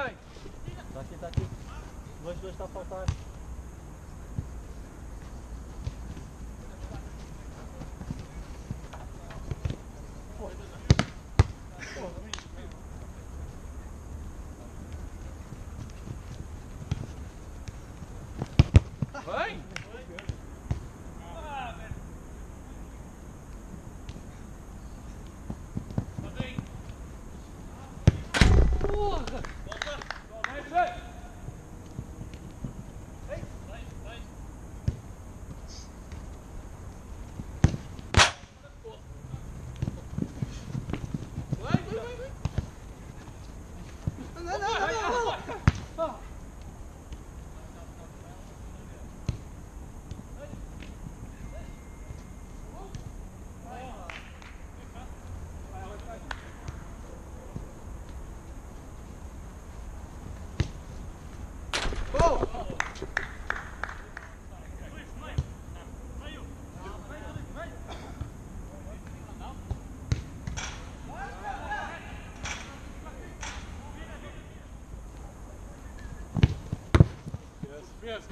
Ei! Tá aqui, dois está a faltar. Yes.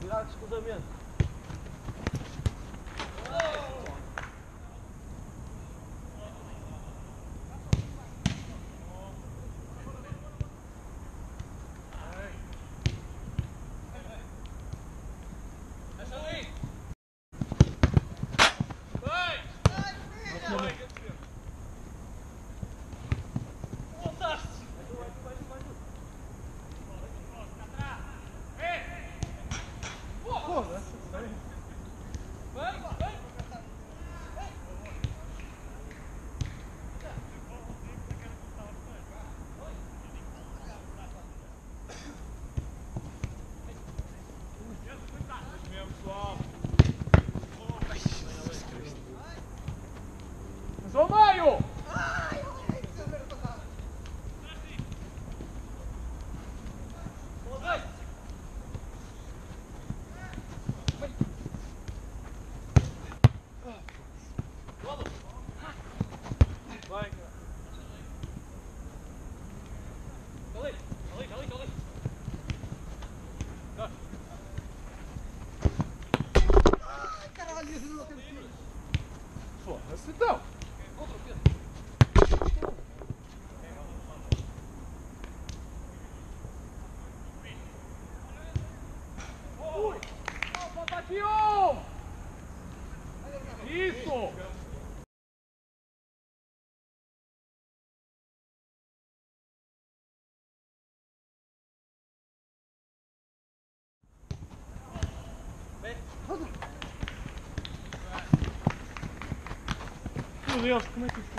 Virar de escudamento. Meu Deus, como é que isso foi?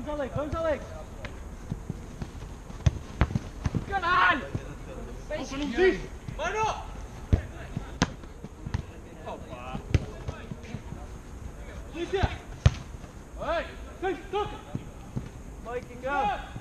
Vamos, Alex! Caralho! Você não diz? Mano! Opa! Polícia! Vai! Toca! Vai, Kinga!